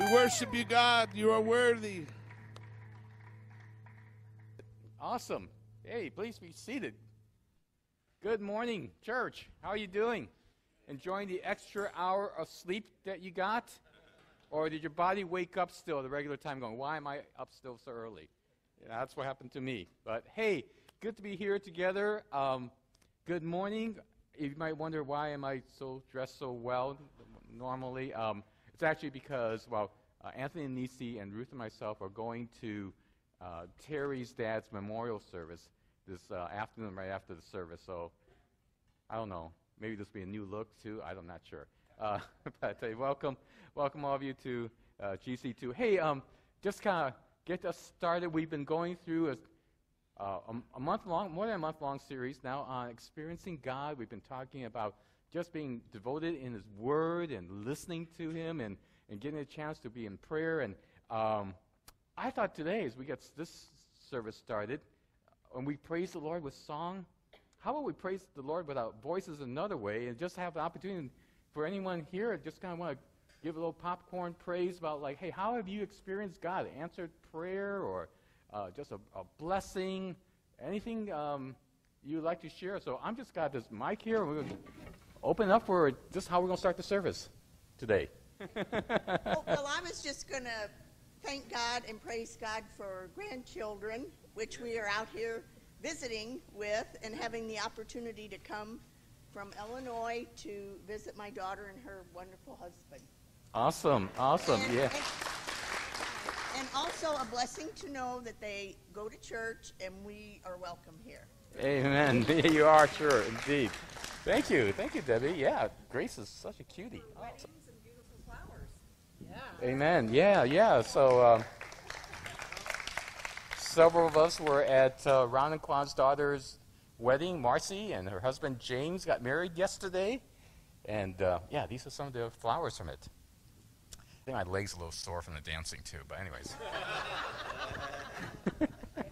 We worship you, God. You are worthy. Awesome. Hey, please be seated. Good morning, church. How are you doing? Enjoying the extra hour of sleep that you got? Or did your body wake up still at the regular time going, why am I up still so early? Yeah, that's what happened to me. But hey, good to be here together. Good morning. You might wonder, why am I dressed so well normally? It's actually because, Anthony and Nisi and Ruth and myself are going to Terry's dad's memorial service this afternoon right after the service. So I don't know. Maybe this will be a new look, too. I'm not sure. But I tell you, welcome all of you to GC2. Hey, just kind of get us started. We've been going through more than a month-long series now on Experiencing God. We've been talking about just being devoted in His Word and listening to Him and getting a chance to be in prayer. And I thought today, as we get this service started, when we praise the Lord with song, how about we praise the Lord without voices another way and just have an opportunity for anyone here just kind of want to give a little popcorn praise about like, hey, how have you experienced God? Answered prayer or just a blessing, anything you'd like to share. So I'm just got this mic here, and we're going to open up for just how we're going to start the service today. Well, I was just going to thank God and praise God for grandchildren, which we are out here visiting with and having the opportunity to come from Illinois to visit my daughter and her wonderful husband. Awesome, and, yeah. And also a blessing to know that they go to church and we are welcome here. Amen. You are, sure, indeed. Thank you, Debbie. Yeah, Grace is such a cutie. Awesome. Weddings and beautiful flowers. Yeah. Amen. Yeah. So several of us were at Ron and Quan's daughter's wedding. Marcy and her husband James got married yesterday, and yeah, these are some of the flowers from it. I think my leg's a little sore from the dancing, too, but anyways.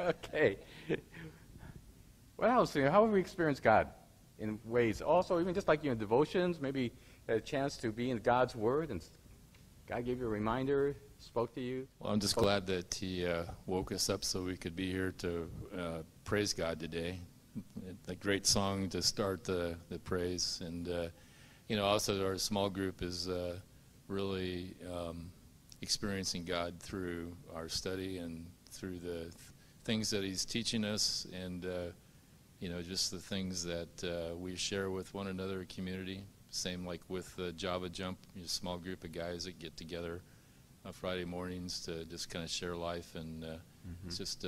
Okay. What else? How have we experienced God in ways? Also, even just like devotions, maybe had a chance to be in God's Word, and God gave you a reminder, spoke to you. Well, I'm just glad that He woke us up so we could be here to praise God today. A great song to start the praise. And, also our small group is... really experiencing God through our study and through the things that He's teaching us and, just the things that we share with one another, community. Same like with Java Jump, a small group of guys that get together on Friday mornings to just kind of share life and It's just,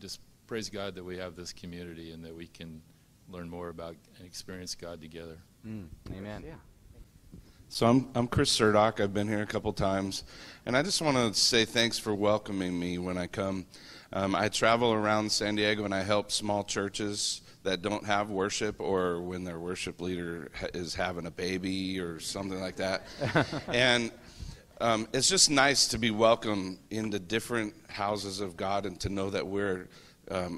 just praise God that we have this community and that we can learn more about and experience God together. Amen. Yeah. So I'm Chris Surdock. I've been here a couple times, and I just want to say thanks for welcoming me when I come. I travel around San Diego and I help small churches that don't have worship, or when their worship leader is having a baby or something like that. And it's just nice to be welcome into different houses of God and to know that we're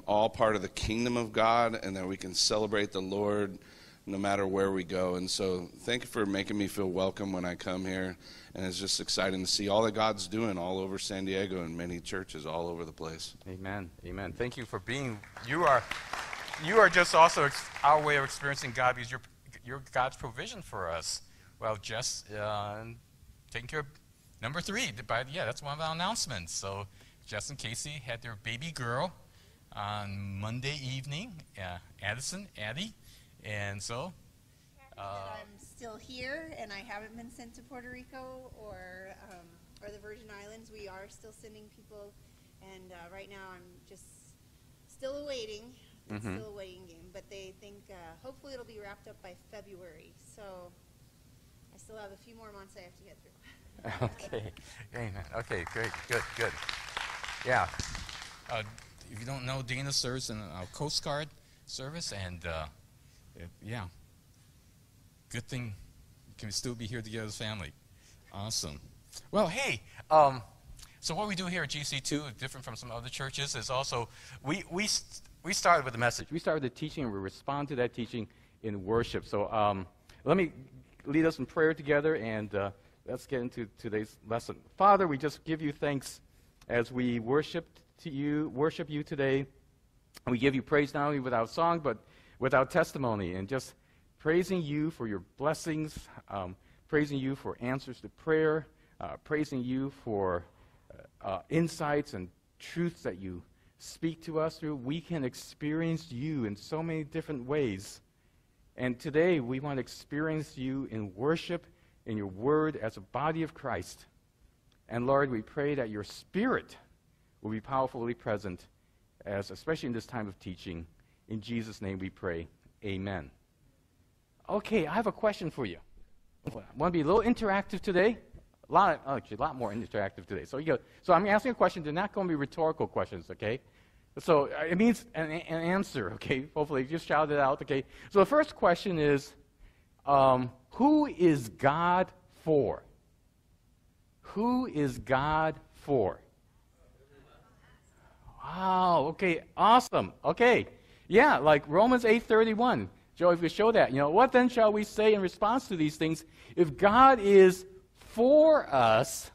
all part of the kingdom of God and that we can celebrate the Lord no matter where we go. And so thank you for making me feel welcome when I come here. And it's just exciting to see all that God's doing all over San Diego and many churches all over the place. Amen. Thank you for being, you are just also our way of experiencing God, because you're God's provision for us. Well, just taking care of number 3. That's one of our announcements. So Jess and Casey had their baby girl on Monday evening, Addie. And so, I'm still here, and I haven't been sent to Puerto Rico or the Virgin Islands. We are still sending people, and right now I'm just still awaiting. It's still a waiting game, but they think hopefully it'll be wrapped up by February. So I still have a few more months I have to get through. Okay, amen. Okay, great, good. Yeah. If you don't know, Dana serves in our Coast Guard service, and. Yeah. Good thing you can still be here together as a family. Awesome. Well, hey, so what we do here at GC2, different from some other churches, is also we started with a message. We started with the teaching, and we respond to that teaching in worship. So let me lead us in prayer together, and Let's get into today's lesson. Father, we just give you thanks as we worship you today. We give you praise not only without song, but without testimony, and just praising you for your blessings, praising you for answers to prayer, praising you for insights and truths that you speak to us through. We can experience you in so many different ways. And today we want to experience you in worship, in your word, as a body of Christ. And Lord, we pray that your spirit will be powerfully present, especially in this time of teaching. In Jesus' name we pray. Amen. Okay, I have a question for you. I want to be a little interactive today. Actually, a lot more interactive today. So I'm asking a question. They're not going to be rhetorical questions, okay? So it means an answer, okay? Hopefully, just shout it out, okay? So the first question is, who is God for? Who is God for? Wow, okay, awesome. Okay, yeah, like Romans 8:31. Joe, if we show that, what then shall we say in response to these things? If God is for us,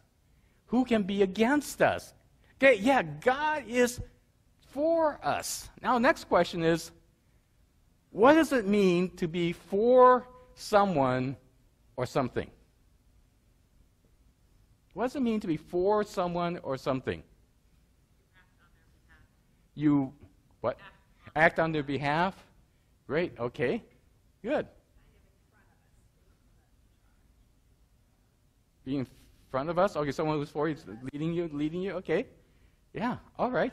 who can be against us? Okay, yeah, God is for us. Now, next question is, what does it mean to be for someone or something? What does it mean to be for someone or something? You, what? Act on their behalf. Great, okay, good. Being in front of us? Okay, someone who's for you, leading you? Okay. Yeah, all right.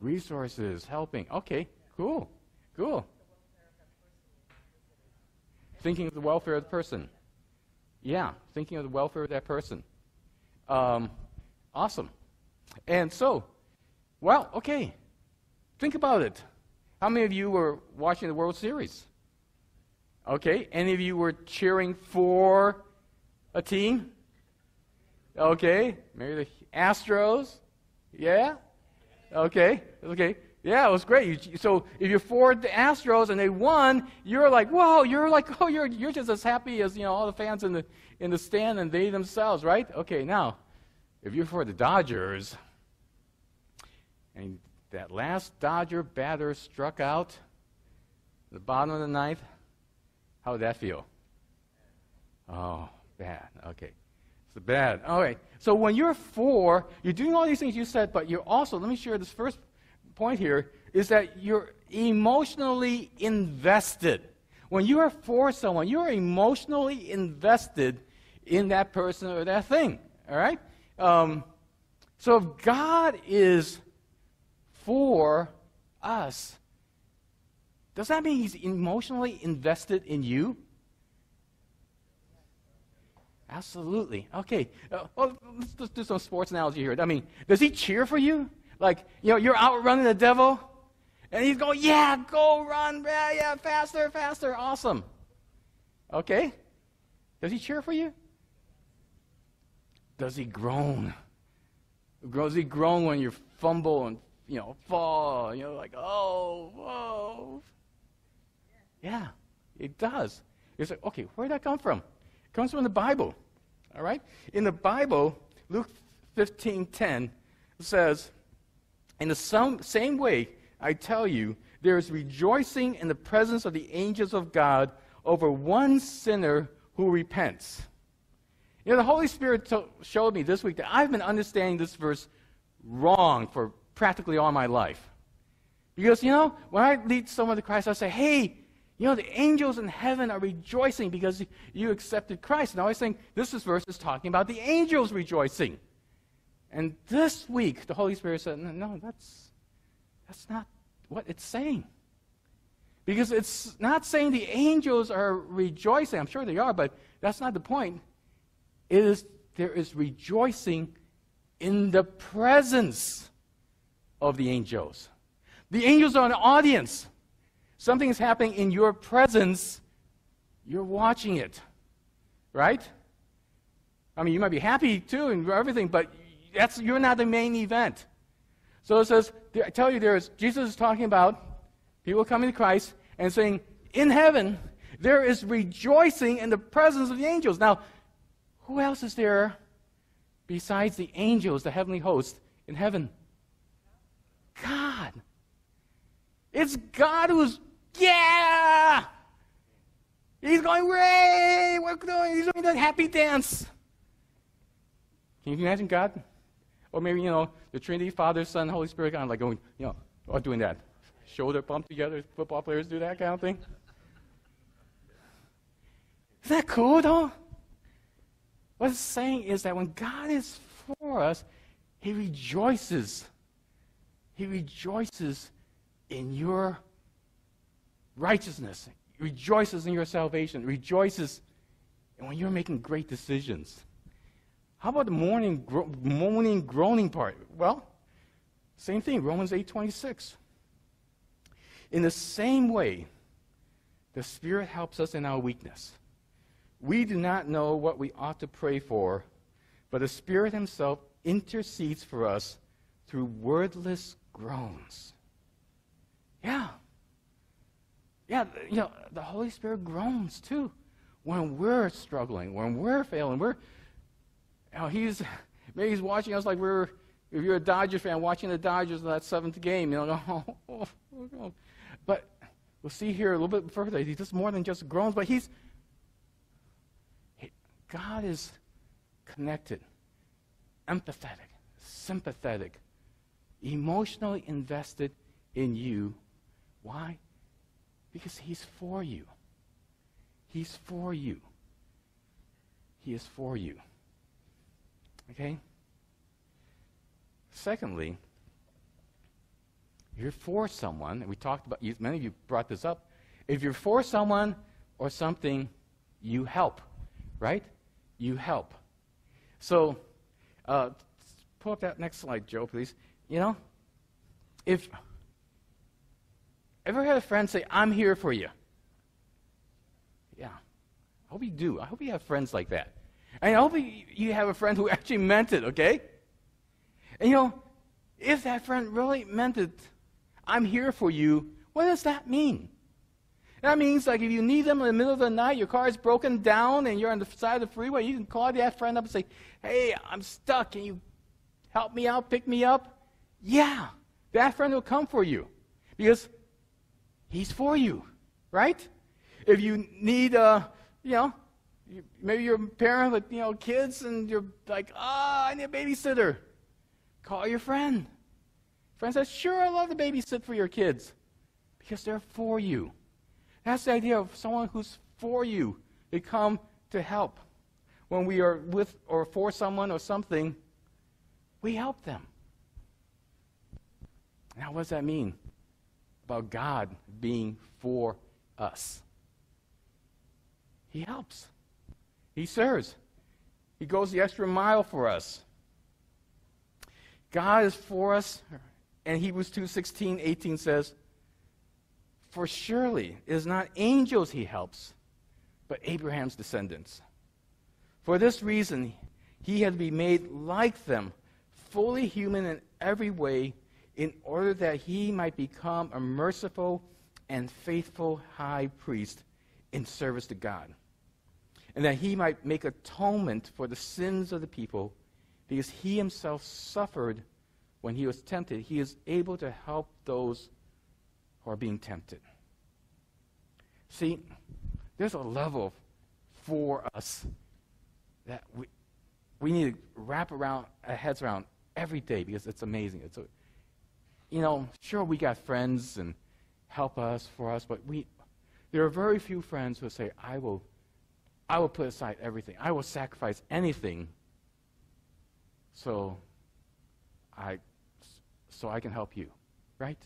Resources, helping. Okay, cool, cool. Thinking of the welfare of the person. Yeah, thinking of the welfare of that person. Awesome. And so, well, okay, think about it. How many of you were watching the World Series? Okay, any of you were cheering for a team? Okay, maybe the Astros? Yeah? Okay, okay. Yeah, it was great. So if you're for the Astros and they won, you're like, whoa, you're like, oh, you're just as happy as, all the fans in the stand and they themselves, right? Okay, now, if you're for the Dodgers, and that last Dodger batter struck out the bottom of the ninth, how would that feel? Oh, bad. Okay. It's bad. All right. So when you're for, you're doing all these things you said, but you're also, let me share this first point here, is that you're emotionally invested. When you are for someone, you are emotionally invested in that person or that thing. All right? So if God is for us, does that mean he's emotionally invested in you? Absolutely. Okay. Well, let's do some sports analogy here. I mean, does he cheer for you? Like, you're out running the devil, and he's going, yeah, go run, yeah, faster, faster, awesome. Okay. Does he cheer for you? Does he groan? Does he groan when you fumble and fall, like, oh, whoa. Yeah, it does. It's like, okay, where did that come from? It comes from the Bible, all right? In the Bible, Luke 15:10 says, in the same way, I tell you, there is rejoicing in the presence of the angels of God over one sinner who repents. The Holy Spirit showed me this week that I've been understanding this verse wrong for practically all my life. Because, when I lead someone to Christ, I say, hey, the angels in heaven are rejoicing because you accepted Christ. And I always think this verse is talking about the angels rejoicing. And this week, the Holy Spirit said, no, that's not what it's saying. Because it's not saying the angels are rejoicing. I'm sure they are, but that's not the point. It is, there is rejoicing in the presence of the angels. The angels are an audience. Something is happening in your presence. You're watching it, right? I mean, you might be happy too and everything, but you're not the main event. So it says, I tell you, Jesus is talking about people coming to Christ and saying, in heaven, There is rejoicing in the presence of the angels. Now, who else is there besides the angels, the heavenly host, in heaven? God. It's God who's, yeah! He's going, hooray! He's doing that happy dance. Can you imagine God? Or maybe, you know, the Trinity, Father, Son, Holy Spirit, kind of like going, you know, or doing that. Shoulder bump together, football players do that kind of thing. Is that cool, though? What it's saying is that when God is for us, He rejoices. He rejoices in your righteousness, rejoices in your salvation, rejoices and when you're making great decisions. How about the moaning, groaning part? Well, same thing, Romans 8:26. In the same way, the Spirit helps us in our weakness. We do not know what we ought to pray for, but the Spirit Himself intercedes for us through wordless groans. Yeah. Yeah, you know, the Holy Spirit groans too when we're struggling, when we're failing. You know, maybe he's watching us like if you're a Dodger fan, watching the Dodgers in that seventh game, you know, oh. But we'll see here a little bit further, he does more than just groans, but God is connected, empathetic, sympathetic, emotionally invested in you. Why? Because He's for you. He's for you. He is for you. Okay? Secondly, you're for someone, and we talked about, many of you brought this up. If you're for someone or something, you help, right? You help. So, pull up that next slide, Joe, please. You know, if... Ever had a friend say, I'm here for you? Yeah. I hope you do. I hope you have friends like that. And I hope you have a friend who actually meant it, okay? And you know, if that friend really meant it, I'm here for you, what does that mean? That means, like, if you need them in the middle of the night, your car is broken down, and you're on the side of the freeway, you can call that friend up and say, hey, I'm stuck. Can you help me out, pick me up? Yeah. That friend will come for you. Because... He's for you, right? If you need, you know, maybe you're a parent with, you know, kids, and you're like, ah, I need a babysitter. Call your friend. Friend says, sure, I love to babysit for your kids because they're for you. That's the idea of someone who's for you. They come to help. When we are with or for someone or something, we help them. Now, what does that mean about God being for us? He helps. He serves. He goes the extra mile for us. God is for us, and Hebrews 2:16-18 says, for surely it is not angels He helps, but Abraham's descendants. For this reason, He had to be made like them, fully human in every way, in order that He might become a merciful and faithful high priest in service to God, and that He might make atonement for the sins of the people, because He Himself suffered when He was tempted. He is able to help those who are being tempted. See, there's a level for us that we need to wrap our heads around every day, because it's amazing. You know, sure, we got friends and help us, for us, but there are very few friends who say, I will put aside everything. I will sacrifice anything so I can help you, right?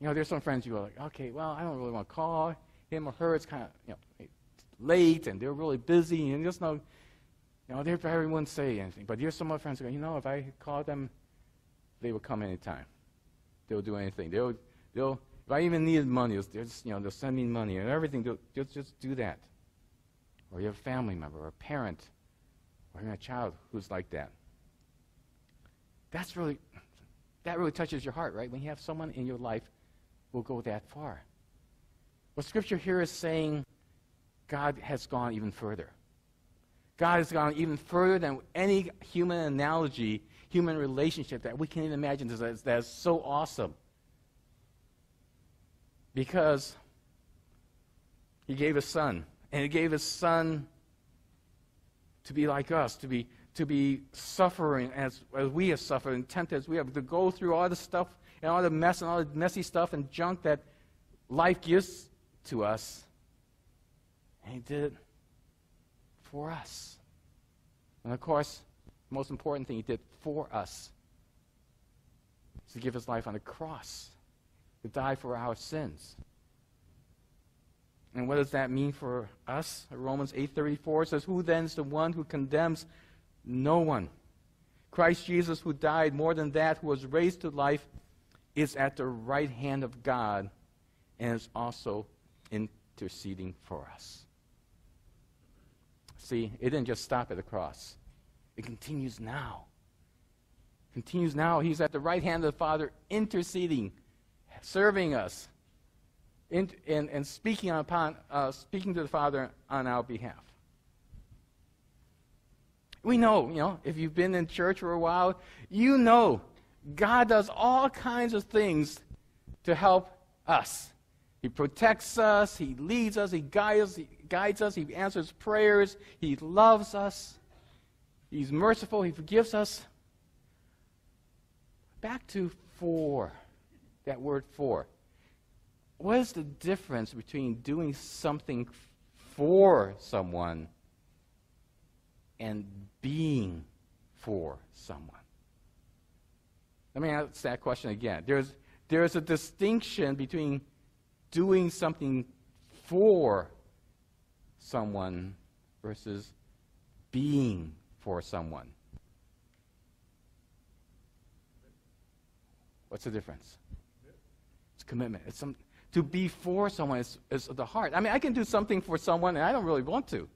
You know, there's some friends you are like, okay, well, I don't really want to call him or her. It's kind of, you know, late, and they're really busy, and just no, you know, they're probably wouldn't say anything. But there's some other friends who go, you know, if I call them, they will come anytime. They'll do anything. If I even needed money, they'll send me money and everything. They'll just do that. Or you have a family member or a parent or even a child who's like that. That really touches your heart, right? When you have someone in your life who will go that far. What Scripture here is saying, God has gone even further. God has gone even further than any human analogy, human relationship that we can even imagine. That is so awesome. Because he gave his son, and he gave his son to be like us, to be suffering as we have suffered and tempted as we have, to go through all the stuff and all the mess and all the messy stuff and junk that life gives to us. And he did it for us. And of course, the most important thing he did for us is to give his life on the cross, to die for our sins. And what does that mean for us? Romans 8:34 says, "Who then is the one who condemns? No one. Christ Jesus, who died, more than that, who was raised to life, is at the right hand of God and is also interceding for us." See, it didn't just stop at the cross. It continues now. It continues now. He's at the right hand of the Father, interceding, serving us, and speaking to the Father on our behalf. We know, you know, if you've been in church for a while, you know God does all kinds of things to help us. He protects us, he leads us, he guides us, he answers prayers, he loves us, he's merciful, he forgives us. Back to for, that word for. What is the difference between doing something for someone and being for someone? Let me ask that question again. There's a distinction between doing something for someone versus being for someone. What's the difference? It's commitment. It's some. To be for someone is the heart. I mean, I can do something for someone and I don't really want to,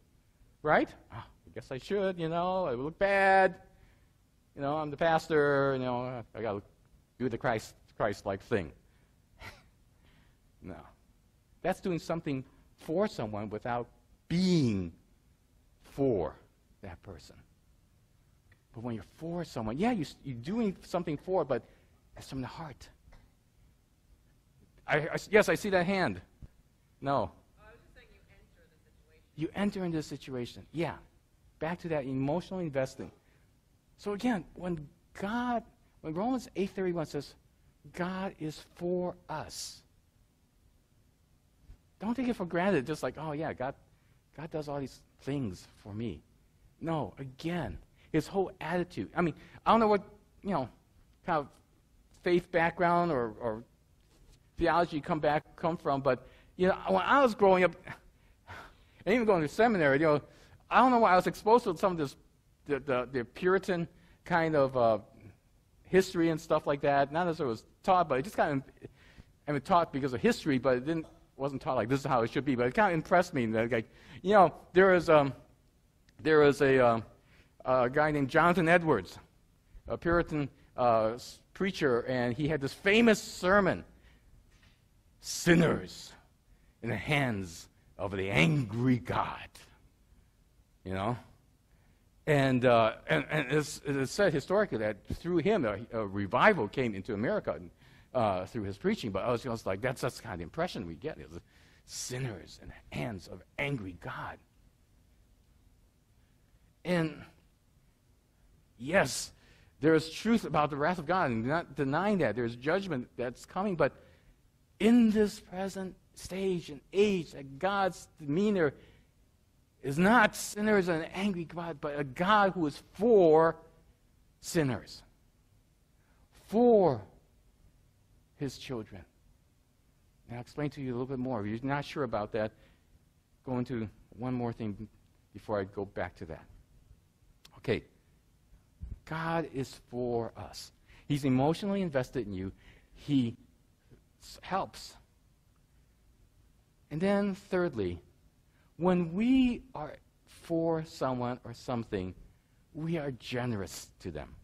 right? Oh, I guess I should, you know, I look bad. You know, I'm the pastor, you know, I got to do the Christ-like thing. No. That's doing something for someone without being for that person. But when you're for someone, yeah, you're doing something for, but that's from the heart. Yes, I see that hand. No. I was just saying you enter the situation. You enter into the situation. Yeah. Back to that emotional investing. So again, when Romans 8:31 says, God is for us, don't take it for granted, just like, oh yeah, God does all these things for me. No, again, his whole attitude. I mean, I don't know what, you know, kind of faith background or theology come from, but you know, when I was growing up, and even going to seminary, you know, I don't know why I was exposed to some of this, the Puritan kind of history and stuff like that. Not as it was taught, but it just kind of, I mean, taught because of history, but it wasn't taught like this is how it should be. But it kind of impressed me. Like, you know, there was a guy named Jonathan Edwards, a Puritan preacher, and he had this famous sermon. Sinners in the hands of the angry God, you know, and it's said historically that through him a revival came into America through his preaching. But I was just like, that's kind of the impression we get is sinners in the hands of angry God. And yes, there is truth about the wrath of God, and not denying that there's judgment that's coming, but in this present stage and age, that God's demeanor is not sinners and an angry God, but a God who is for sinners, for his children. And I'll explain to you a little bit more. If you're not sure about that, go into one more thing before I go back to that. Okay. God is for us. He's emotionally invested in you. He helps. And then thirdly, when we are for someone or something, we are generous to them.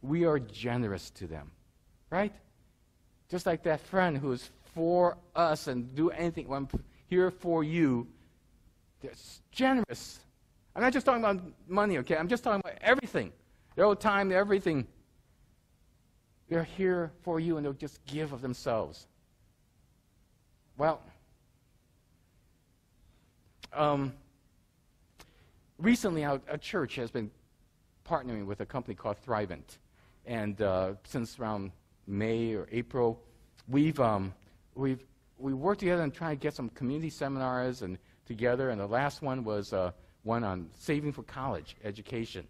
We are generous to them, right? Just like that friend who is for us and do anything. When here for you that's generous. I'm not just talking about money, okay? I'm just talking about everything. Their own time, everything. They're here for you, and they'll just give of themselves. Well, recently a church has been partnering with a company called Thrivent. And since around May or April, we worked together and trying to get some community seminars and together. And the last one was one on saving for college education.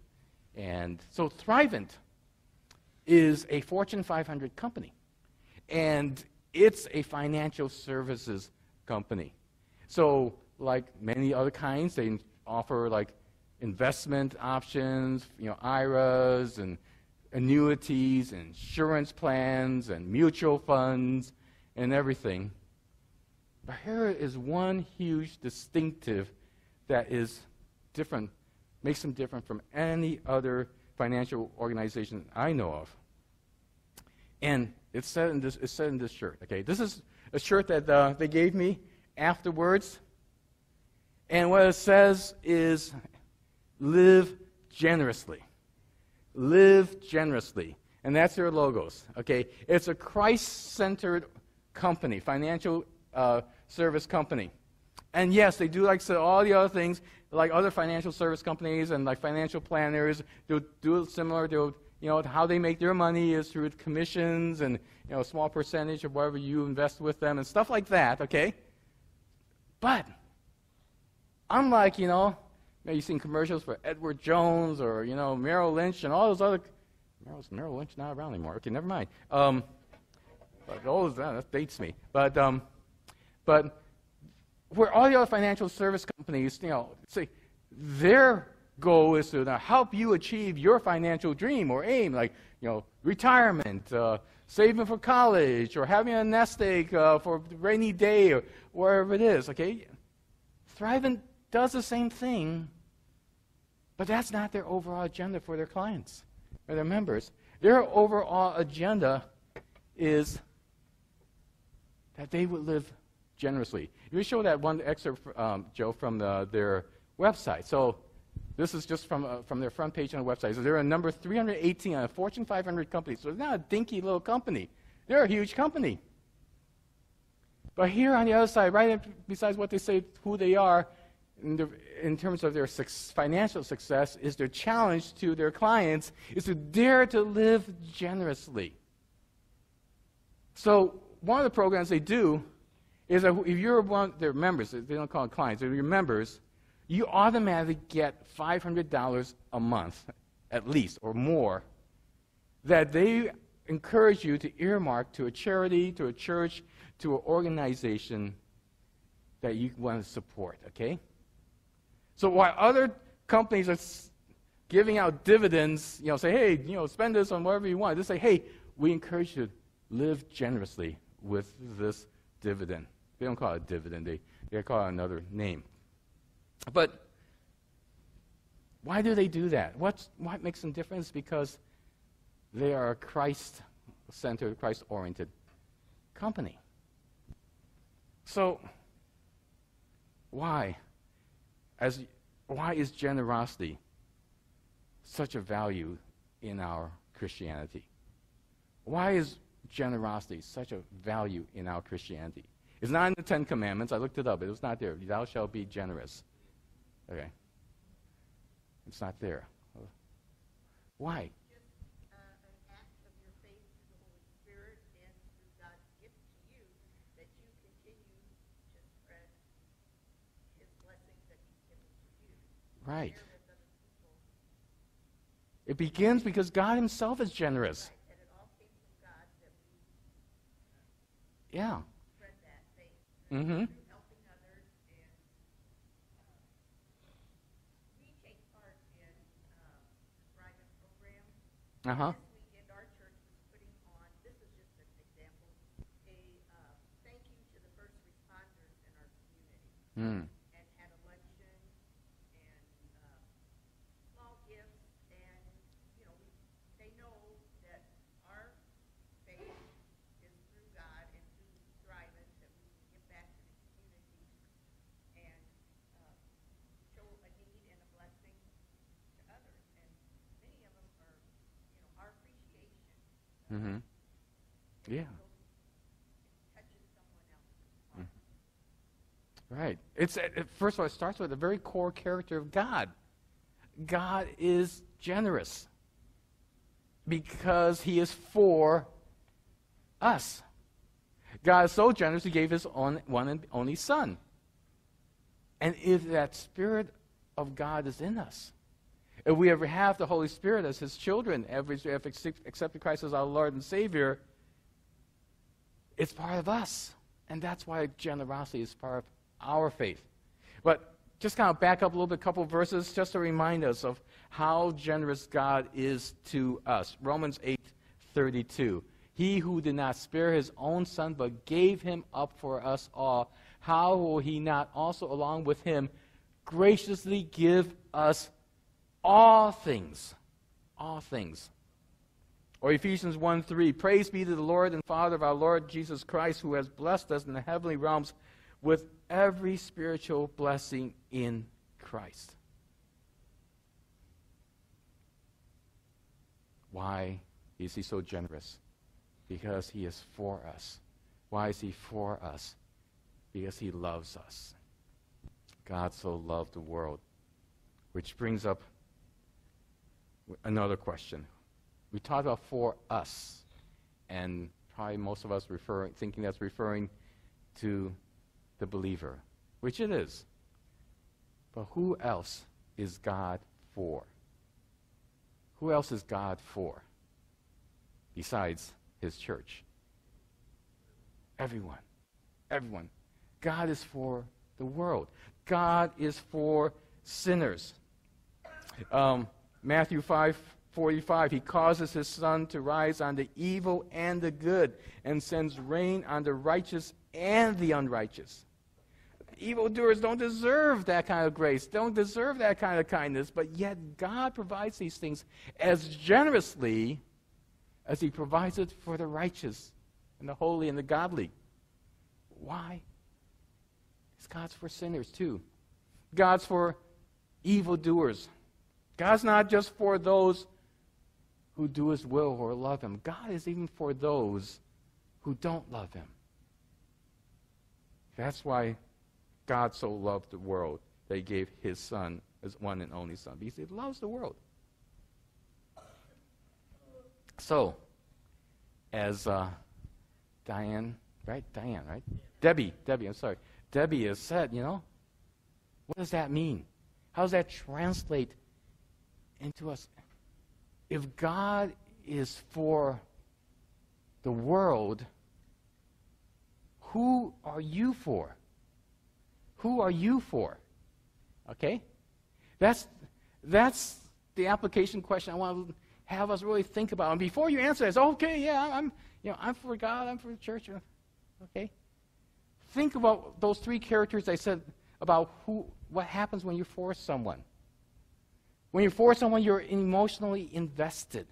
And so Thrivent is a Fortune 500 company, and it's a financial services company. So like many other kinds, they offer like investment options, you know, IRAs and annuities and insurance plans and mutual funds and everything. But here is one huge distinctive that is different, makes them different from any other financial organization I know of. And it's said in this shirt. Okay, this is a shirt that they gave me afterwards. And what it says is, live generously. Live generously. And that's their logos. Okay, it's a Christ-centered company, financial service company. And yes, they do like so all the other things, like other financial service companies and like financial planners. They'll do similar. They'll, you know, how they make their money is through commissions and, you know, a small percentage of whatever you invest with them and stuff like that. Okay, but unlike, you know, you've seen commercials for Edward Jones or, you know, Merrill Lynch and all those other. Merrill Lynch not around anymore. Okay, never mind. But those that dates me. But where all the other financial service companies, you know, say their goal is to help you achieve your financial dream or aim, like, you know, retirement, saving for college, or having a nest egg for a rainy day, or wherever it is. Okay, Thrivent does the same thing, but that's not their overall agenda for their clients or their members. Their overall agenda is that they would live generously. You show that one excerpt, Joe, from their website. So this is just from their front page on the website. So they're a number 318 on a Fortune 500 company. So they're not a dinky little company. They're a huge company. But here on the other side, right besides what they say who they are, in terms of their financial success, is their challenge to their clients is to dare to live generously. So one of the programs they do is that if you're one of their members, they don't call them clients, if you're members, you automatically get $500 a month, at least, or more, that they encourage you to earmark to a charity, to a church, to an organization that you want to support, okay? So while other companies are giving out dividends, you know, say, hey, you know, spend this on whatever you want, they say, hey, we encourage you to live generously with this dividend. They don't call it a dividend, they call it another name. But why do they do that? What makes them different is because they are a Christ-centered, Christ-oriented company. So why is generosity such a value in our Christianity? Why is generosity such a value in our Christianity? It's not in the Ten Commandments. I looked it up. It was not there. Thou shalt be generous. Okay. It's not there. Why? Just an act of your faith in the Holy Spirit and through God's gift to you, that you continue to spread His blessings that He's given to you. Right. It begins because God Himself is generous. Right. Yeah. Mm-hmm. Uh-huh. Mm-hmm. Yeah. Right. It's first of all, it starts with the very core character of God. God is generous because He is for us. God is so generous He gave His one and only Son. And if that Spirit of God is in us, if we ever have the Holy Spirit as His children, if we have accepted Christ as our Lord and Savior, it's part of us. And that's why generosity is part of our faith. But just kind of back up a little bit, a couple of verses, just to remind us of how generous God is to us. Romans 8:32. He who did not spare His own Son, but gave Him up for us all, how will He not also, along with Him, graciously give us all things? All things. Or Ephesians 1:3. Praise be to the Lord and Father of our Lord Jesus Christ, who has blessed us in the heavenly realms with every spiritual blessing in Christ. Why is He so generous? Because He is for us. Why is He for us? Because He loves us. God so loved the world. Which brings up another question. We talked about for us, and probably most of us thinking that's referring to the believer, which it is. But who else is God for? Who else is God for besides His church? Everyone. Everyone. God is for the world. God is for sinners. Matthew 5:45, He causes His sun to rise on the evil and the good, and sends rain on the righteous and the unrighteous. Evildoers don't deserve that kind of grace, don't deserve that kind of kindness, but yet God provides these things as generously as He provides it for the righteous and the holy and the godly. Why? It's God's for sinners too. God's for evildoers. God's not just for those who do His will or love Him. God is even for those who don't love Him. That's why God so loved the world that He gave His Son, His one and only Son, because He loves the world. So, as Debbie has said, you know, what does that mean? How does that translate into us? If God is for the world, who are you for? Who are you for? Okay? That's the application question I want to have us really think about. And before you answer this, okay, yeah, I'm for God, I'm for the church. Okay? Think about those three characters I said about what happens when you force someone. When you're for someone, you're emotionally invested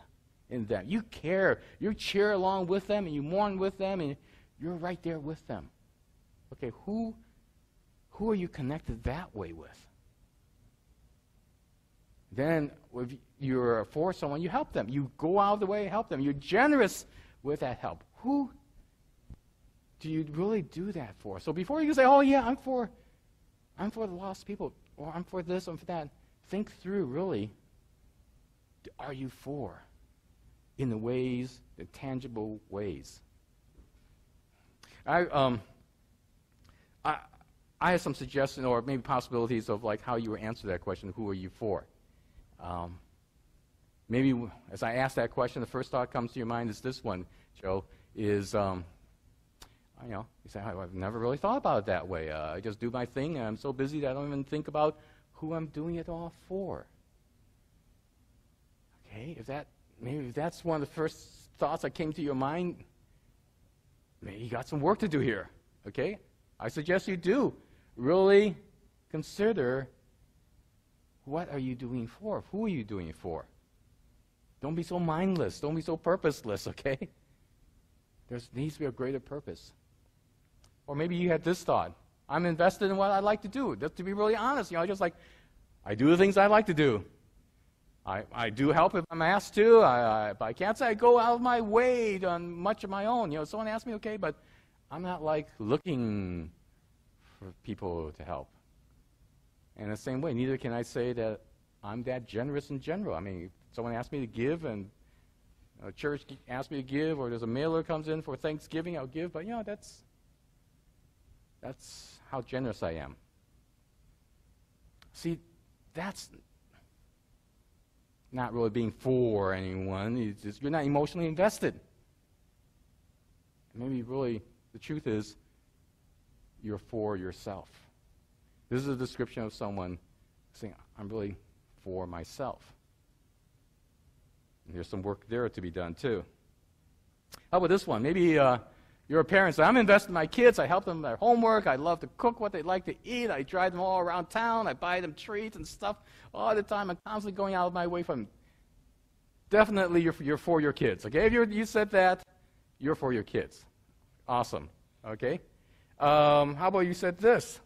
in them. You care. You cheer along with them, and you mourn with them, and you're right there with them. Okay, who are you connected that way with? Then, if you're for someone, you help them. You go out of the way and help them. You're generous with that help. Who do you really do that for? So before you can say, oh yeah, I'm for the lost people, or I'm for this, I'm for that, think through, really, are you for in the tangible ways? I have some suggestions or maybe possibilities of like how you would answer that question, who are you for? Maybe as I ask that question, the first thought comes to your mind is this one, Joe, is, you say, I've never really thought about it that way. I just do my thing, and I'm so busy that I don't even think about who I'm doing it all for. Okay, if that's one of the first thoughts that came to your mind, maybe you got some work to do here. Okay, I suggest you do really consider what are you doing for? Who are you doing it for? Don't be so mindless. Don't be so purposeless. Okay, there needs to be a greater purpose. Or maybe you had this thought. I'm invested in what I like to do. Just to be really honest, I do the things I like to do. I do help if I'm asked to. If I can't, say I go out of my way on much of my own. You know, someone asks me, okay, but I'm not like looking for people to help. And the same way, neither can I say that I'm that generous in general. I mean, if someone asks me to give, and a church asks me to give, or there's a mailer comes in for Thanksgiving, I'll give. But you know, that's how generous I am. See, that's not really being for anyone. It's just, you're not emotionally invested. Maybe really the truth is you're for yourself. This is a description of someone saying, I'm really for myself. And there's some work there to be done too. How about this one? Maybe you're a parent. So I'm invested in my kids. I help them with their homework. I love to cook what they like to eat. I drive them all around town. I buy them treats and stuff all the time. I'm constantly going out of my way from them. Definitely you're for your kids. Okay, if you said that, you're for your kids. Awesome. Okay? How about you said this?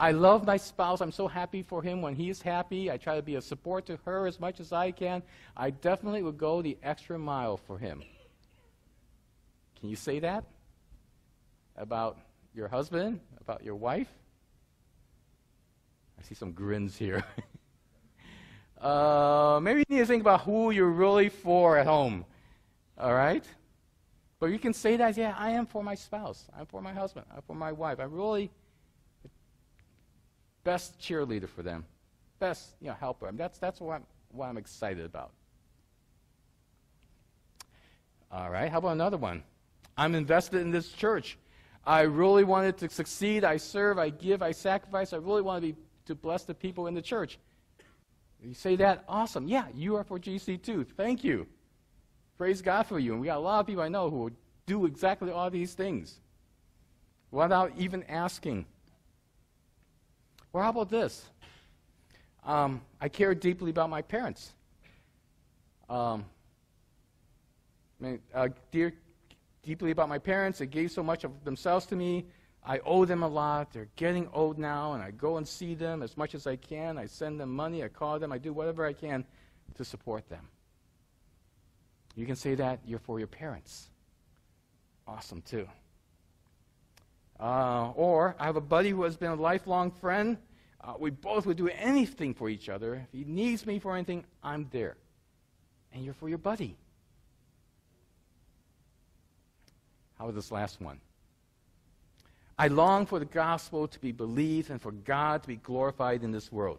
I love my spouse. I'm so happy for him when he's happy. I try to be a support to her as much as I can. I definitely would go the extra mile for him. Can you say that about your husband, about your wife? I see some grins here. Maybe you need to think about who you're really for at home, all right? But you can say that, yeah, I am for my spouse. I'm for my husband. I'm for my wife. I'm really the best cheerleader for them, best, you know, helper. I mean, that's what I'm excited about. All right, how about another one? I'm invested in this church. I really want it to succeed. I serve, I give, I sacrifice. I really want to bless the people in the church. You say that, awesome. Yeah, you are for GC2. Thank you. Praise God for you. And we got a lot of people I know who do exactly all these things without even asking. Well, how about this? I care deeply about my parents. Deeply about my parents. They gave so much of themselves to me. I owe them a lot. They're getting old now, and I go and see them as much as I can. I send them money. I call them. I do whatever I can to support them. You can say that you're for your parents. Awesome, too. Or I have a buddy who has been a lifelong friend. We both would do anything for each other. If he needs me for anything, I'm there. And you're for your buddy. How about this last one? I long for the gospel to be believed and for God to be glorified in this world.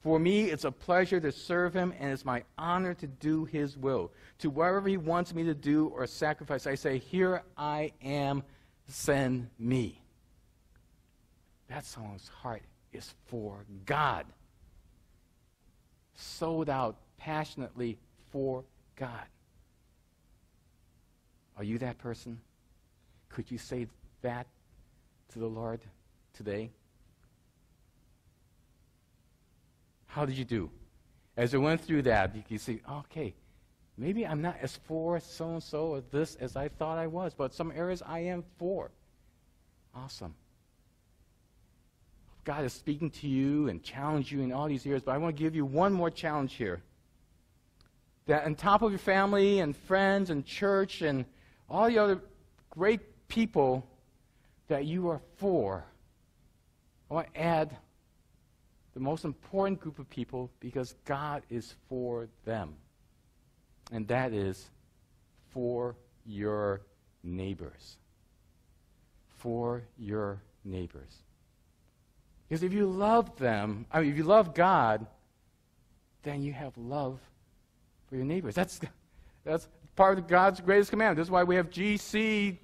For me, it's a pleasure to serve him, and it's my honor to do his will. To whatever he wants me to do or sacrifice, I say, here I am, send me. That's someone's heart is for God. Sold out passionately for God. Are you that person? Could you say that to the Lord today? How did you do? As I went through that, you can see, okay, maybe I'm not as for so-and-so or this as I thought I was, but some areas I am for. Awesome. God is speaking to you and challenge you in all these areas, but I want to give you one more challenge here. That on top of your family and friends and church and all the other great people that you are for, I want to add the most important group of people because God is for them, and that is for your neighbors. For your neighbors. Because if you love them, I mean, if you love God, then you have love for your neighbors. That's part of God's greatest commandment. This is why we have GC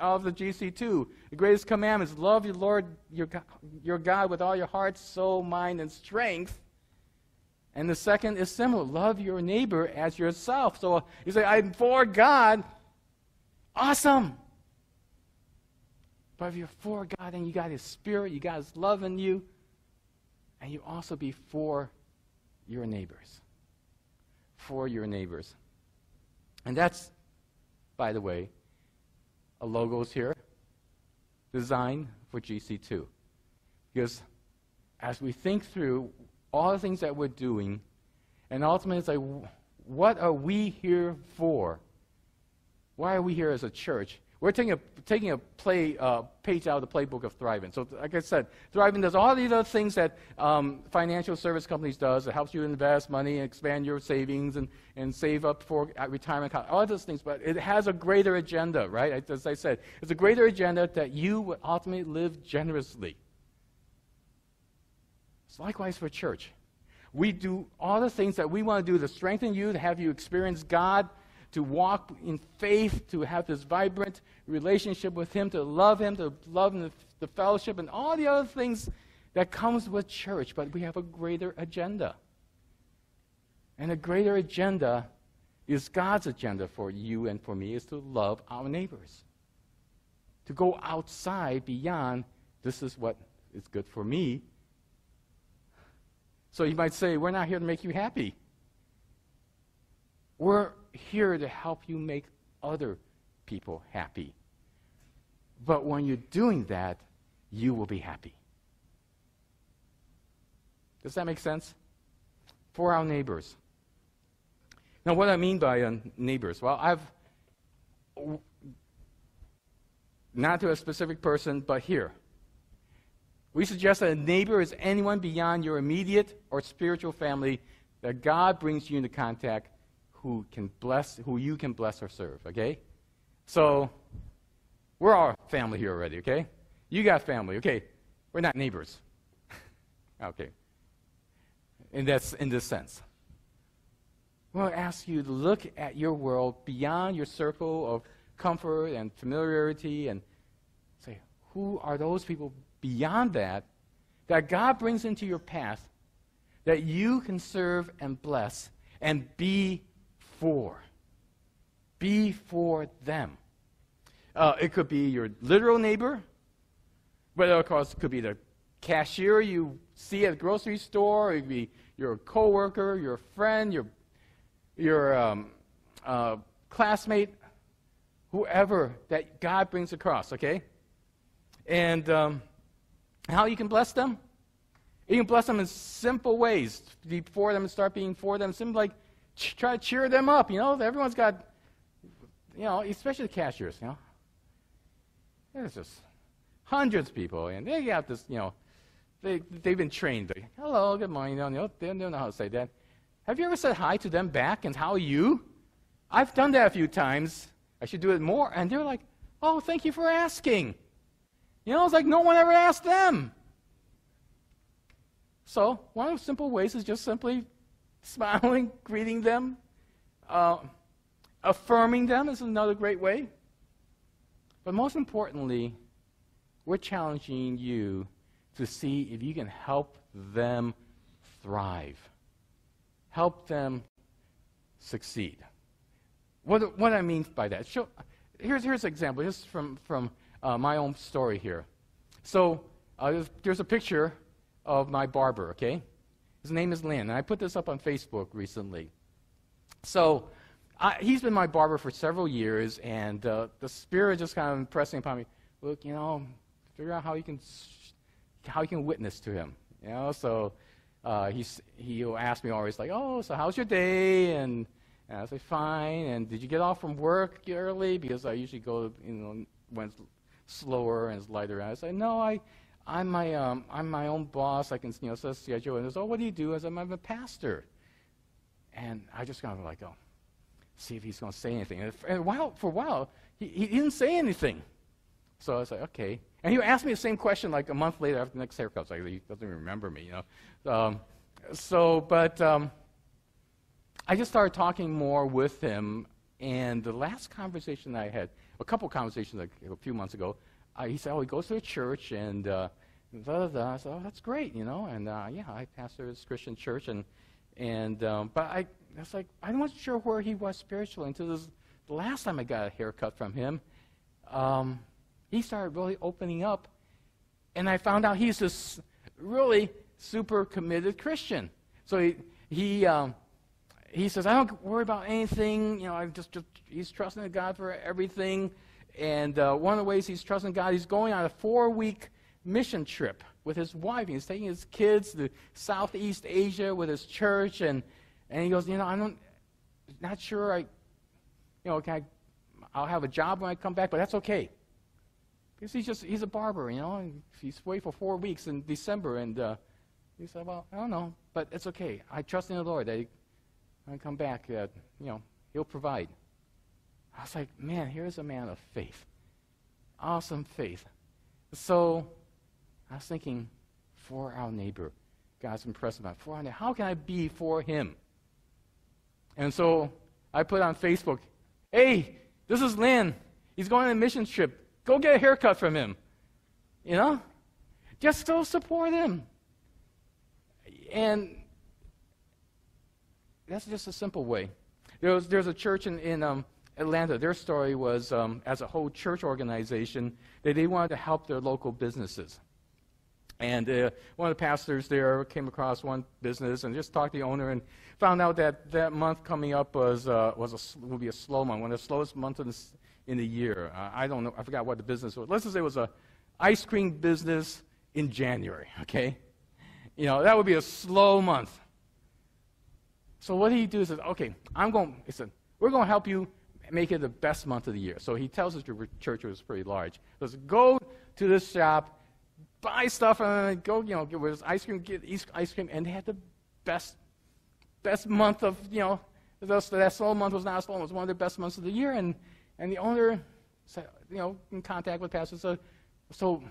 of the GC2. The greatest commandment is love your Lord, your God with all your heart, soul, mind, and strength. And the second is similar. Love your neighbor as yourself. So you say, I'm for God. Awesome. But if you're for God and you got his spirit, you got his love in you, and you also be for your neighbors. For your neighbors. And that's, by the way, a logos here, designed for GC2. Because as we think through all the things that we're doing, And ultimately, it's like, what are we here for? Why are we here as a church? We're taking a page out of the playbook of Thrivent. So like I said, Thrivent does all these other things that financial service companies does. It helps you invest money and expand your savings and save up for retirement, all those things. But it has a greater agenda, right? As I said, it's a greater agenda that you would ultimately live generously. It's likewise for church. We do all the things that we want to do to strengthen you, to have you experience God, to walk in faith, to have this vibrant relationship with Him, to love in the fellowship, and all the other things that comes with church. But we have a greater agenda. And a greater agenda is God's agenda for you and for me, is to love our neighbors. To go outside beyond, this is what is good for me. So you might say, we're not here to make you happy. We're here to help you make other people happy. But when you're doing that, you will be happy. Does that make sense? For our neighbors. Now, what I mean by neighbors, well, I've, not to a specific person, but here. We suggest that a neighbor is anyone beyond your immediate or spiritual family that God brings you into contact with, who can bless, who you can bless or serve, okay? So, we're all family here already, okay? You got family, okay? We're not neighbors, okay? And that's in this sense. Well, I ask you to look at your world beyond your circle of comfort and familiarity and say, who are those people beyond that, that God brings into your path, that you can serve and bless and be for them. It could be your literal neighbor, but of course it could be the cashier you see at the grocery store. It could be your coworker, your friend, your classmate, whoever that God brings across. Okay, and how you can bless them? You can bless them in simple ways. Be for them and start being for them. Simply like, try to cheer them up, you know. Everyone's got, you know, especially the cashiers, you know. There's just hundreds of people, and they got this, you know, they've been trained. Like, hello, good morning, you know, they don't know how to say that. Have you ever said hi to them back, and how are you? I've done that a few times. I should do it more. And they're like, oh, thank you for asking. You know, it's like no one ever asked them. So one of the simple ways is just simply smiling, greeting them, affirming them is another great way. But most importantly, we're challenging you to see if you can help them thrive, help them succeed. What I mean by that, here's an example, just from my own story here. So there's a picture of my barber, okay? His name is Lynn, and I put this up on Facebook recently. So he's been my barber for several years, and the spirit just kind of impressing upon me. Look, you know, figure out how you can witness to him. You know, so he'll ask me always like, oh, so how's your day? And I say fine. And did you get off from work early? Because I usually go, you know, when it's slower and it's lighter. And I say no, I'm my own boss. I can, you know, set a schedule. And it's, oh, what do you do? I said, I'm a pastor. And I just kind of like, oh, see if he's going to say anything. And for a while, he didn't say anything. So I was like, okay. And he asked me the same question like a month later after the next haircut. So he doesn't remember me, you know. I just started talking more with him. And the last conversation I had, a couple conversations like a few months ago, he said, oh, he goes to a church, and I said, oh, that's great, you know, and yeah, I pastor this Christian church, but I wasn't sure where he was spiritually until the last time I got a haircut from him. He started really opening up, and I found out he's this really super committed Christian. So he says, I don't worry about anything, you know, he's trusting God for everything. And one of the ways he's trusting God, he's going on a 4-week mission trip with his wife. He's taking his kids to Southeast Asia with his church, and And he goes, you know, I'm not sure I'll have a job when I come back, but that's okay. Because he's a barber, you know, and he's away for 4 weeks in December, and he said, well, I don't know, but it's okay. I trust in the Lord that when I come back, he'll provide. I was like, man, here's a man of faith. Awesome faith. So I was thinking, for our neighbor. God's impressed about for our neighbor. How can I be for him? And so I put on Facebook, hey, this is Lynn. He's going on a mission trip. Go get a haircut from him. You know? Just go support him. And that's just a simple way. There's a church in Atlanta. Their story was, as a whole church organization, they wanted to help their local businesses. And one of the pastors there came across one business and just talked to the owner and found out that that month coming up would be a slow month, one of the slowest months in the year. I don't know, I forgot what the business was. Let's just say it was an ice cream business in January, okay? You know, that would be a slow month. So what he do is, okay, we're going to help you make it the best month of the year. So he tells his church, it was pretty large, let's go to this shop, buy stuff and go, get ice cream, and they had the best month of, that slow month was not slow, it was one of the best months of the year, and the owner said, in contact with pastor said, so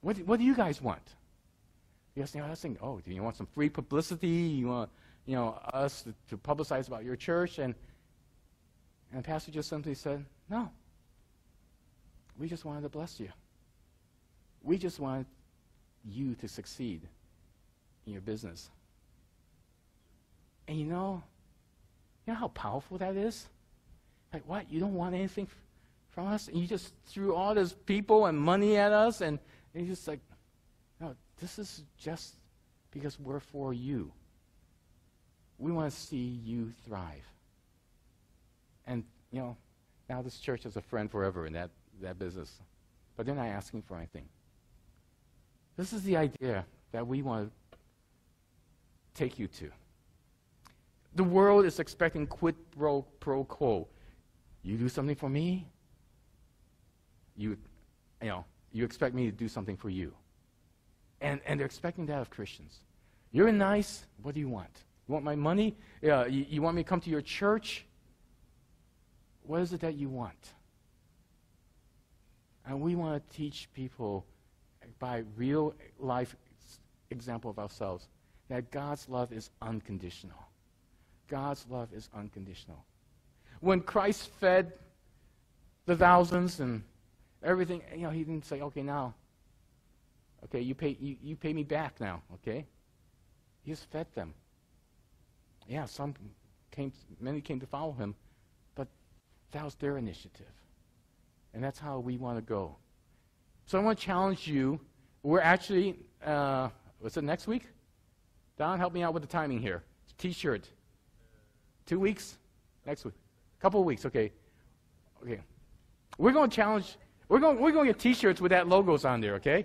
what do you guys want? Yes, I was thinking, do you want some free publicity? You want, us to publicize about your church? And the pastor just simply said, no, we just wanted to bless you. We just want you to succeed in your business. And you know how powerful that is? Like, what? You don't want anything from us? And you just threw all this people and money at us, and you're just like, no, this is just because we're for you. We want to see you thrive. And, now this church is a friend forever in that business. But they're not asking for anything. This is the idea that we want to take you to. The world is expecting quid pro quo. You do something for me, you expect me to do something for you. And they're expecting that of Christians. You're nice, what do you want? You want my money? You want me to come to your church? What is it that you want? And we want to teach people by real life example of ourselves that God's love is unconditional. God's love is unconditional. When Christ fed the thousands and everything, he didn't say, okay, now, okay, you pay me back now, okay? He just fed them. Yeah, many came to follow him, but that was their initiative. And that's how we want to go. So I want to challenge you. We're actually, what's it, next week? Don, help me out with the timing here. T-shirt. 2 weeks? Next week. Couple of weeks, okay. Okay. We're going to challenge, we're going to get T-shirts with that logos on there, okay?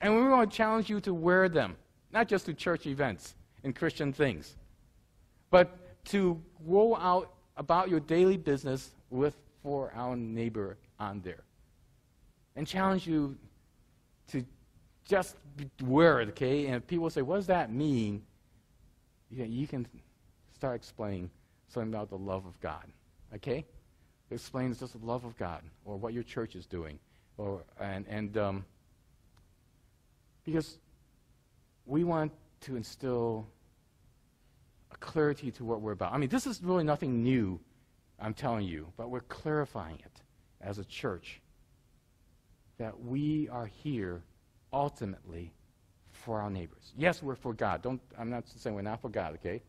And we're going to challenge you to wear them, not just to church events and Christian things, but to go out about your daily business with for our neighbor on there, and challenge you to just wear it, okay? And if people say, what does that mean? You can start explaining something about the love of God, okay? Explain just the love of God, or what your church is doing, and because we want to instill a clarity to what we're about. I mean, this is really nothing new, I'm telling you, but we're clarifying it as a church that we are here ultimately for our neighbors. Yes, we're for God. I'm not saying we're not for God, okay?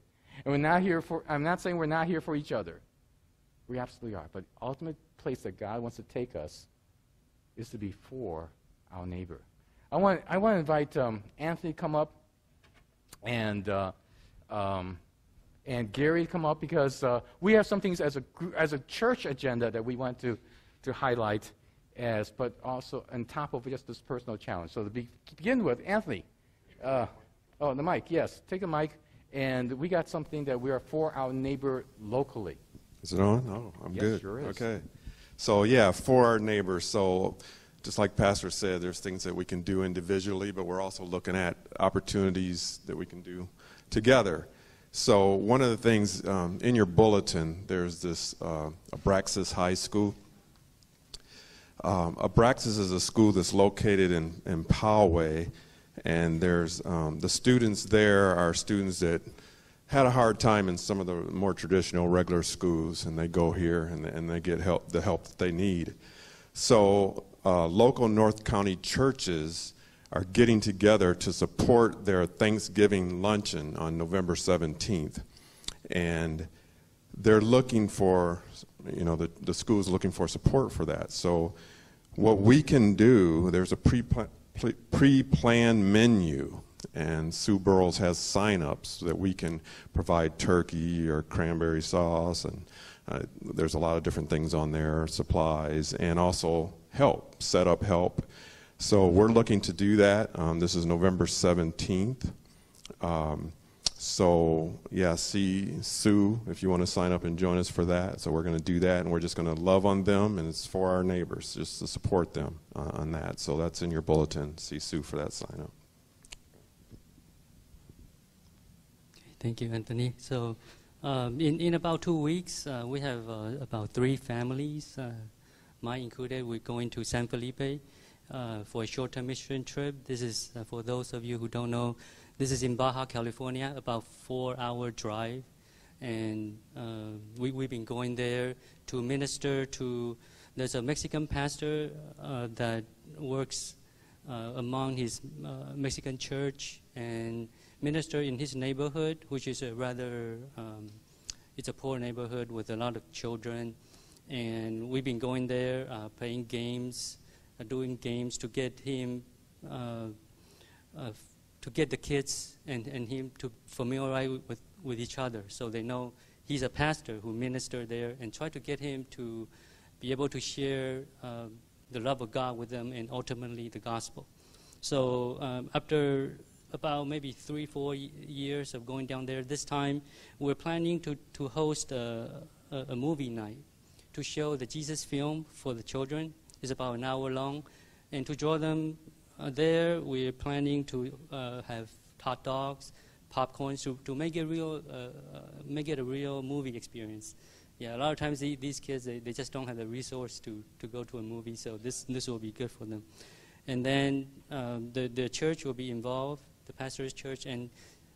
And I'm not saying we're not here for each other. We absolutely are. But the ultimate place that God wants to take us is to be for our neighbor. I want to invite Anthony to come up and Gary come up, because we have some things as a church agenda that we want to highlight, but also on top of just this personal challenge. So to begin with, Anthony, the mic, yes, take the mic, And we got something that we are for our neighbor locally. Is it on? No, I'm good. Yes, sure is. Okay. So, yeah, for our neighbors. So, just like Pastor said, there's things that we can do individually, but we're also looking at opportunities that we can do together. So, one of the things in your bulletin, there's this Abraxas High School. Abraxas is a school that's located in Poway, and there's the students there are students that had a hard time in some of the more traditional regular schools, and they go here and they get help, the help that they need. So local North County churches are getting together to support their Thanksgiving luncheon on November 17th. And they're looking for, you know, the school's looking for support for that. So what we can do, there's a pre-planned menu, and Sue Burroughs has sign-ups that we can provide turkey or cranberry sauce, and there's a lot of different things on there, supplies, and also help, set up help. So we're looking to do that. This is November 17th. So yeah, see Sue if you want to sign up and join us for that. So we're going to do that, and we're just going to love on them, and it's for our neighbors, just to support them on that. So that's in your bulletin. See Sue for that sign-up. Thank you, Anthony. So in about 2 weeks, we have about 3 families, mine included. We're going to San Felipe for a short-term mission trip. This is, for those of you who don't know, this is in Baja, California, about 4-hour drive. And we've been going there to minister to, there's a Mexican pastor that works among his Mexican church, and minister in his neighborhood, which is a rather, it's a poor neighborhood with a lot of children. And we've been going there, playing games, doing games to get him, to get the kids and him to familiarize with each other, so they know he's a pastor who ministered there, and try to get him to be able to share the love of God with them, and ultimately the gospel. So after about maybe 3-4 years of going down there, this time we're planning to host a movie night to show the Jesus film for the children. It's about an hour long, and to draw them there, we're planning to have hot dogs, popcorn, to make it real, make it a real movie experience. Yeah, a lot of times these kids, they just don't have the resource to go to a movie, so this will be good for them. And then the church will be involved, the pastor's church, and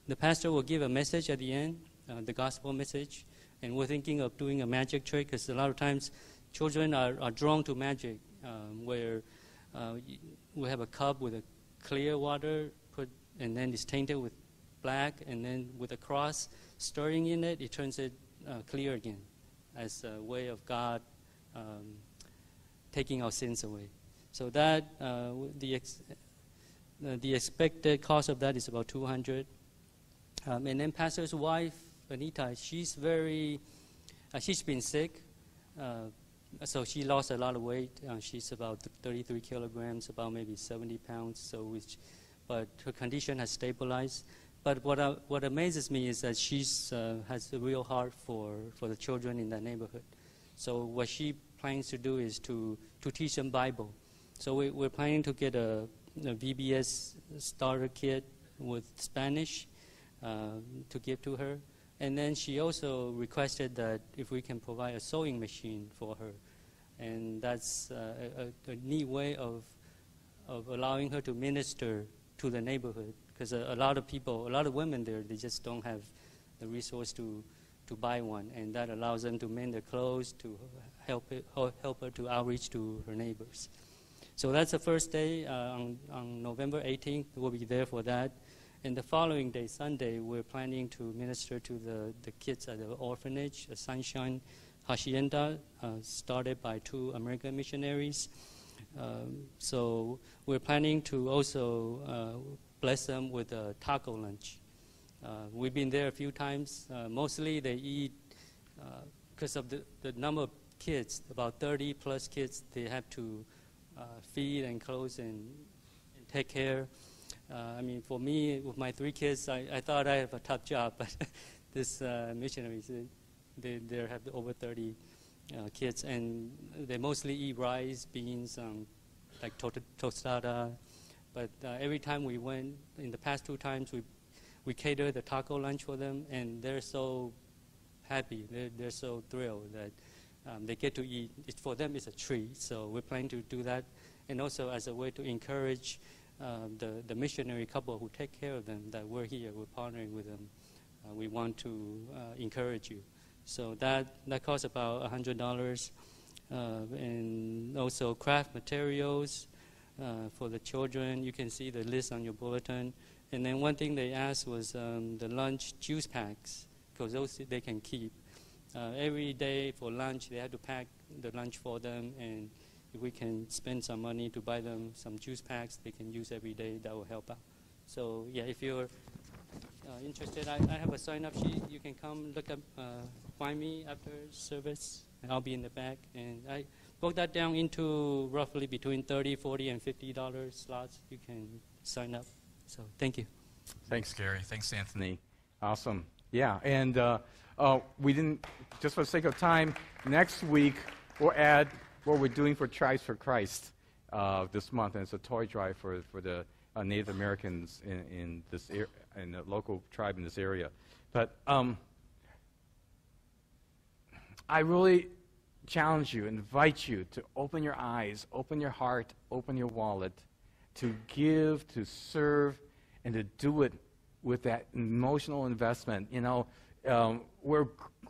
the pastor will give a message at the end, the gospel message. And we're thinking of doing a magic trick, because a lot of times children are drawn to magic, where we have a cup with a clear water, and then it's tainted with black, and then with a cross stirring in it, it turns it clear again, as a way of God taking our sins away. So that, the expected cost of that is about $200. And then pastor's wife, Anita, she's very, she's been sick, so she lost a lot of weight. She's about 33 kilograms, about maybe 70 pounds, so which, but her condition has stabilized. But what amazes me is that she's has a real heart for the children in that neighborhood. So what she plans to do is to teach them Bible. So we're planning to get a VBS starter kit with Spanish to give to her. And then she also requested that if we can provide a sewing machine for her. And that's a neat way of allowing her to minister to the neighborhood. Because a lot of people, a lot of women there, they just don't have the resource to buy one. And that allows them to mend their clothes, to help her to outreach to her neighbors. So that's the first day. On November 18th, we'll be there for that. And the following day, Sunday, we're planning to minister to the kids at the orphanage, Sunshine Hacienda, started by 2 American missionaries. So we're planning to also bless them with a taco lunch. We've been there a few times. Mostly they eat, because of the number of kids, about 30-plus kids, they have to feed and clothe and take care. I mean, for me, with my three kids, I thought I have a tough job, but these missionaries, they have over 30 kids, and they mostly eat rice, beans, like tostada. But every time we went, in the past two times, we catered the taco lunch for them, and they're so happy. They're so thrilled that they get to eat. For them, it's a treat, so we're planning to do that. And also as a way to encourage the missionary couple who take care of them, that we're here, we're partnering with them. We want to encourage you. So that costs about $100. And also craft materials for the children. You can see the list on your bulletin. And then one thing they asked was the lunch juice packs, because those they can keep. Every day for lunch, they have to pack the lunch for them, and if we can spend some money to buy them some juice packs they can use every day, that will help out. So yeah, if you're interested, I have a sign-up sheet. You can come look up, find me after service, and I'll be in the back. And I broke that down into roughly between $30, $40, and $50 slots. You can sign up. So thank you. Thanks, Gary. Thanks, Anthony. Awesome. Yeah, and we didn't, just for the sake of time, next week we'll add what we're doing for Tribes for Christ this month, and it's a toy drive for the Native Americans in this in the local tribe in this area. But I really challenge you, invite you to open your eyes, open your heart, open your wallet, to give, to serve, and to do it with that emotional investment. You know,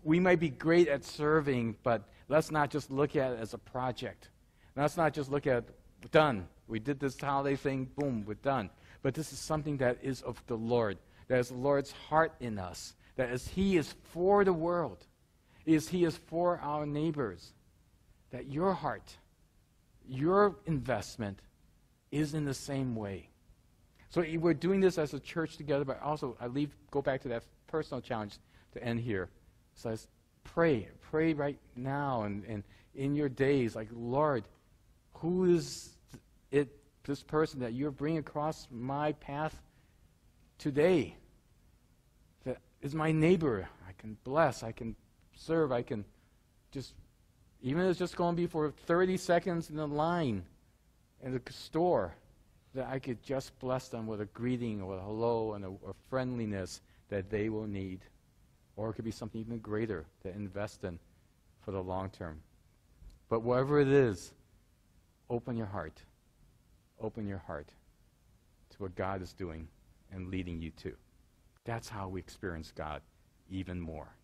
we might be great at serving, but let's not just look at it as a project. Let's not just look at, done. We did this holiday thing, boom, we're done. But this is something that is of the Lord, that is the Lord's heart in us, that as He is for the world, as He is for our neighbors, that your heart, your investment is in the same way. So we're doing this as a church together, but also go back to that personal challenge to end here. So it's pray right now and in your days, like, Lord, who is it, this person that you're bringing across my path today, that is my neighbor I can bless, I can serve, I can just, even if it's just going to be for 30 seconds in the line in the store, that I could just bless them with a greeting or a hello and a friendliness that they will need. Or it could be something even greater to invest in for the long term. But whatever it is, open your heart. Open your heart to what God is doing and leading you to. That's how we experience God even more.